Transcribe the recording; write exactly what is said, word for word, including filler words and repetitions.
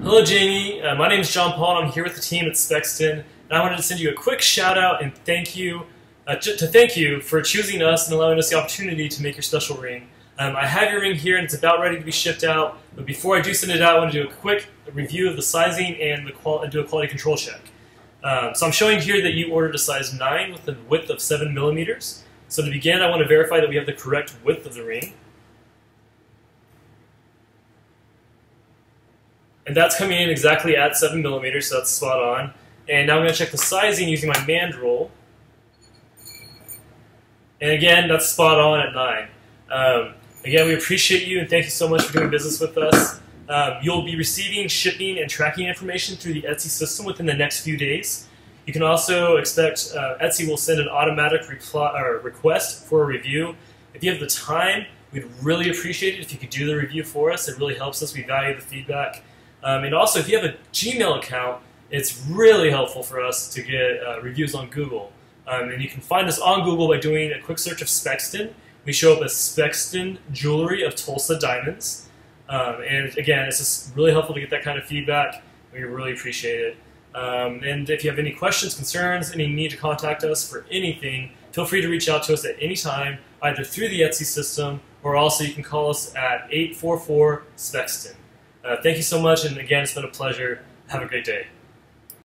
Hello Jamie, uh, my name is John Paul and I'm here with the team at Spexton, and I wanted to send you a quick shout out and thank you, uh, to thank you for choosing us and allowing us the opportunity to make your special ring. Um, I have your ring here and it's about ready to be shipped out, but before I do send it out, I want to do a quick review of the sizing and, the qual and do a quality control check. Um, so I'm showing here that you ordered a size nine with a width of seven millimeters. So to begin, I want to verify that we have the correct width of the ring. And that's coming in exactly at seven millimeters, so that's spot on. And now I'm going to check the sizing using my mandrel. And again, that's spot on at nine. Um, again, we appreciate you and thank you so much for doing business with us. Um, you'll be receiving shipping and tracking information through the Etsy system within the next few days. You can also expect uh, Etsy will send an automatic reply, or request for a review. If you have the time, we'd really appreciate it if you could do the review for us. It really helps us. We value the feedback. Um, and also, if you have a Gmail account, it's really helpful for us to get uh, reviews on Google. Um, and you can find us on Google by doing a quick search of Spexton. We show up as Spexton Jewelry of Tulsa Diamonds. Um, and again, it's just really helpful to get that kind of feedback. We really appreciate it. Um, and if you have any questions, concerns, any need to contact us for anything, feel free to reach out to us at any time, either through the Etsy system or also you can call us at eight four four Spexton. Uh, thank you so much, and again, it's been a pleasure. Have a great day.